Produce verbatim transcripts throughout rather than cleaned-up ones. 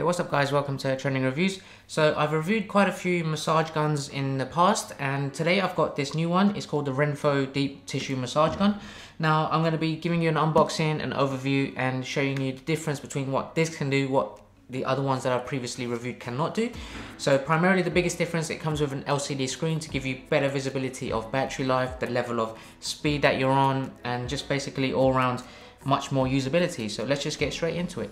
Hey, what's up guys, welcome to Trending Reviews. So I've reviewed quite a few massage guns in the past, and today I've got this new one. It's called the Renpho Deep Tissue Massage Gun. Now I'm going to be giving you an unboxing, an overview, and showing you the difference between what this can do, what the other ones that I've previously reviewed cannot do. So primarily the biggest difference, it comes with an L C D screen to give you better visibility of battery life, the level of speed that you're on, and just basically all around much more usability. So let's just get straight into it.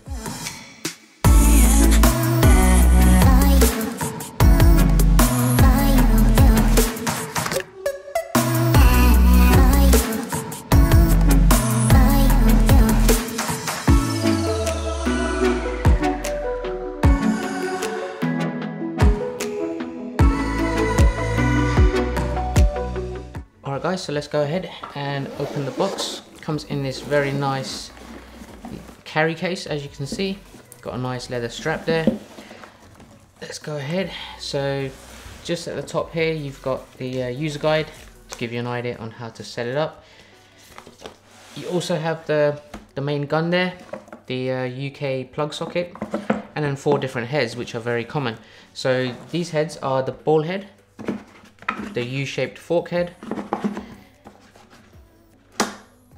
Alright guys, so let's go ahead and open the box. Comes in this very nice carry case, as you can see. Got a nice leather strap there. Let's go ahead. So just at the top here, you've got the uh, user guide to give you an idea on how to set it up. You also have the, the main gun there, the uh, U K plug socket, and then four different heads, which are very common. So these heads are the ball head, the U-shaped fork head,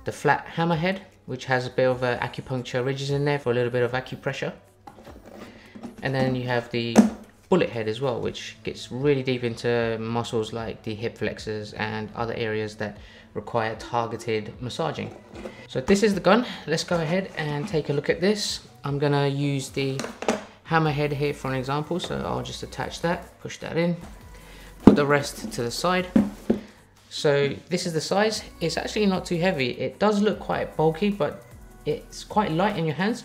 the flat hammer head, which has a bit of uh, acupuncture ridges in there for a little bit of acupressure, and then you have the bullet head as well, which gets really deep into muscles like the hip flexors and other areas that require targeted massaging. So this is the gun. Let's go ahead and take a look at this. I'm gonna use the hammer head here for an example, so I'll just attach that, push that in, put the rest to the side. So this is the size. It's actually not too heavy. It does look quite bulky, but it's quite light in your hands.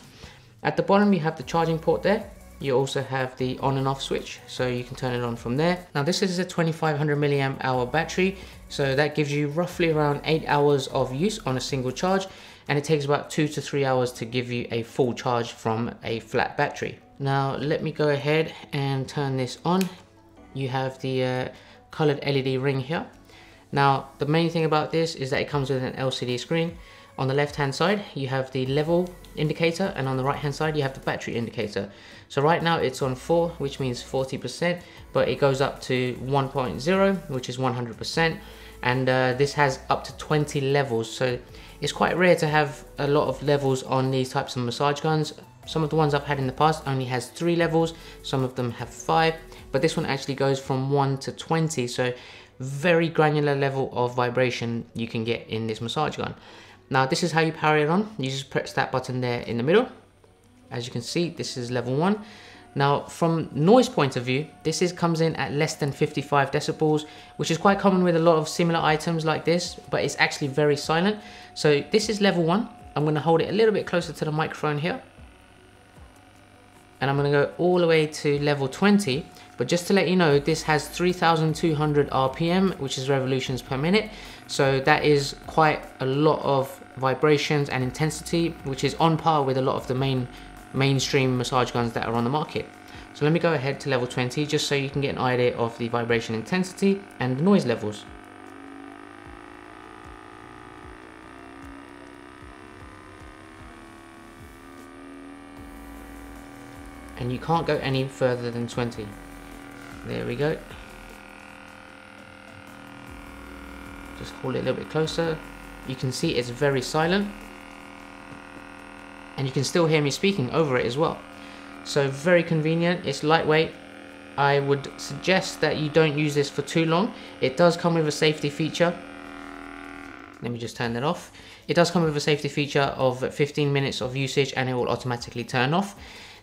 At the bottom you have the charging port there. You also have the on and off switch, so you can turn it on from there. Now this is a twenty-five hundred milliamp hour battery, so that gives you roughly around eight hours of use on a single charge, and it takes about two to three hours to give you a full charge from a flat battery. Now let me go ahead and turn this on. You have the uh, colored L E D ring here. Now, the main thing about this is that it comes with an L C D screen. On the left-hand side, you have the level indicator, and on the right-hand side, you have the battery indicator. So right now it's on four, which means forty percent, but it goes up to one point zero, which is one hundred percent, and uh, this has up to twenty levels. So it's quite rare to have a lot of levels on these types of massage guns. Some of the ones I've had in the past only has three levels, some of them have five, but this one actually goes from one to twenty, so very granular level of vibration you can get in this massage gun. Now this is how you power it on. You just press that button there in the middle. As you can see, this is level one. Now from noise point of view, this is comes in at less than fifty-five decibels, which is quite common with a lot of similar items like this, but it's actually very silent. So this is level one. I'm going to hold it a little bit closer to the microphone here, and I'm going to go all the way to level twenty. But just to let you know, this has three thousand two hundred R P M, which is revolutions per minute. So that is quite a lot of vibrations and intensity, which is on par with a lot of the main mainstream massage guns that are on the market. So let me go ahead to level twenty, just so you can get an idea of the vibration intensity and the noise levels. And you can't go any further than twenty. There we go. Just hold it a little bit closer. You can see it's very silent, and you can still hear me speaking over it as well. So very convenient. It's lightweight. I would suggest that you don't use this for too long. It does come with a safety feature. Let me just turn that off. It does come with a safety feature of fifteen minutes of usage, and it will automatically turn off.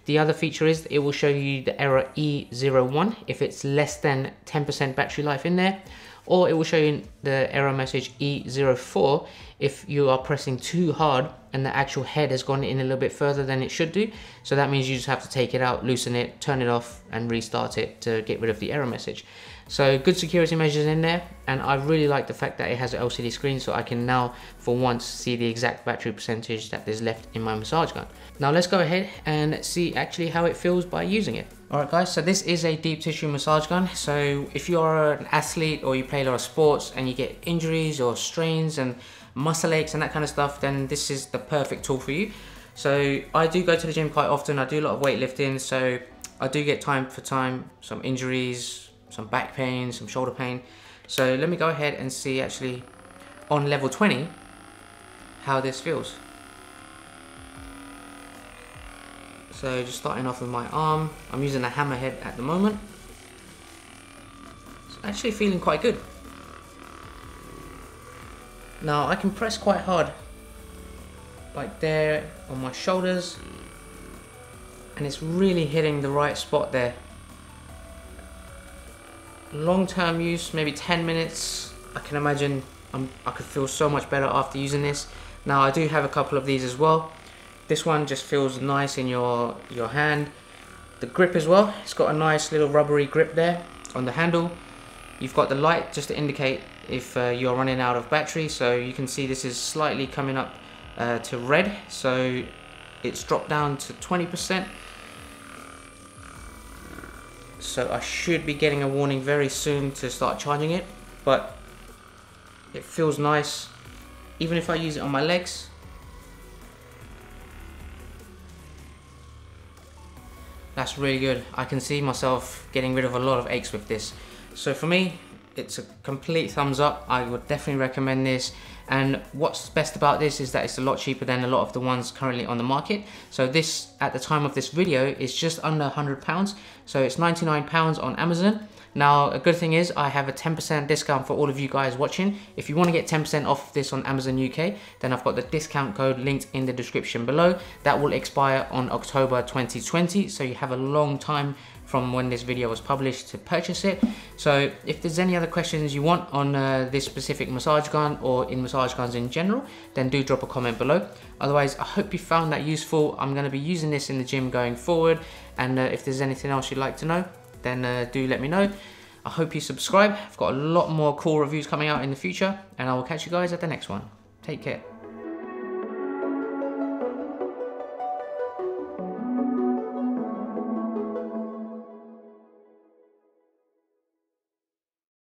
The other feature is it will show you the error E zero one if it's less than ten percent battery life in there, or it will show you the error message E zero four if you are pressing too hard and the actual head has gone in a little bit further than it should do. So that means you just have to take it out, loosen it, turn it off, and restart it to get rid of the error message. So good security measures in there, and I really like the fact that it has an L C D screen, so I can now for once see the exact battery percentage that is left in my massage gun. Now let's go ahead and see actually how it feels by using it. Alright guys, so this is a deep tissue massage gun. So if you are an athlete or you play a lot of sports and you get injuries or strains and muscle aches and that kind of stuff, then this is the perfect tool for you. So I do go to the gym quite often. I do a lot of weightlifting, so I do get time for time, some injuries, some back pain, some shoulder pain. So let me go ahead and see actually on level twenty how this feels. So just starting off with my arm. I'm using a hammerhead at the moment. It's actually feeling quite good. Now I can press quite hard, like there on my shoulders, and it's really hitting the right spot there. Long-term use, maybe ten minutes, I can imagine I'm, I could feel so much better after using this. Now I do have a couple of these as well. This one just feels nice in your, your hand. The grip as well, it's got a nice little rubbery grip there on the handle. You've got the light just to indicate if uh, you're running out of battery, so you can see this is slightly coming up uh, to red, so it's dropped down to twenty percent. So I should be getting a warning very soon to start charging it, but it feels nice even if I use it on my legs. That's really good. I can see myself getting rid of a lot of aches with this. So for me, it's a complete thumbs up. I would definitely recommend this. And what's best about this is that it's a lot cheaper than a lot of the ones currently on the market. So this, at the time of this video, is just under one hundred pounds. So it's ninety-nine pounds on Amazon. Now, a good thing is I have a ten percent discount for all of you guys watching. If you want to get ten percent off this on Amazon U K, then I've got the discount code linked in the description below. That will expire on October twenty twenty. So you have a long time from when this video was published to purchase it. So if there's any other questions you want on uh, this specific massage gun or in massage guns in general, then do drop a comment below. Otherwise, I hope you found that useful. I'm gonna be using this in the gym going forward. And uh, if there's anything else you'd like to know, then uh, do let me know. I hope you subscribe. I've got a lot more cool reviews coming out in the future, and I will catch you guys at the next one. Take care.